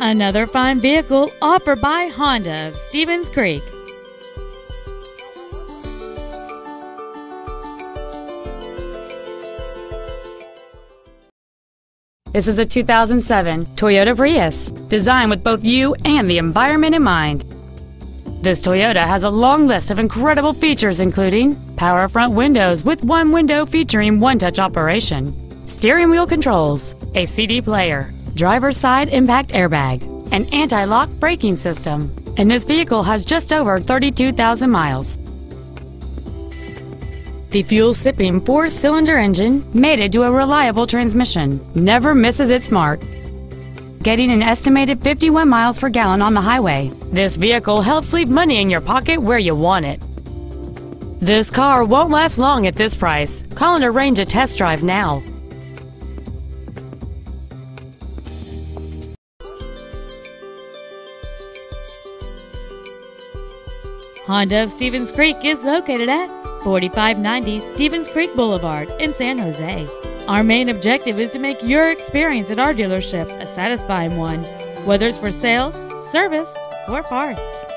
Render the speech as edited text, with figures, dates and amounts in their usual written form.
Another fine vehicle offered by Honda of Stevens Creek. This is a 2007 Toyota Prius, designed with both you and the environment in mind. This Toyota has a long list of incredible features, including power front windows with one window featuring one-touch operation, steering wheel controls, a CD player, driver's side impact airbag, an anti-lock braking system, and this vehicle has just over 32,000 miles. The fuel-sipping four-cylinder engine, mated to a reliable transmission, never misses its mark. Getting an estimated 51 miles per gallon on the highway, this vehicle helps leave money in your pocket where you want it. This car won't last long at this price. Call and arrange a test drive now. Honda of Stevens Creek is located at 4590 Stevens Creek Boulevard in San Jose. Our main objective is to make your experience at our dealership a satisfying one, whether it's for sales, service, or parts.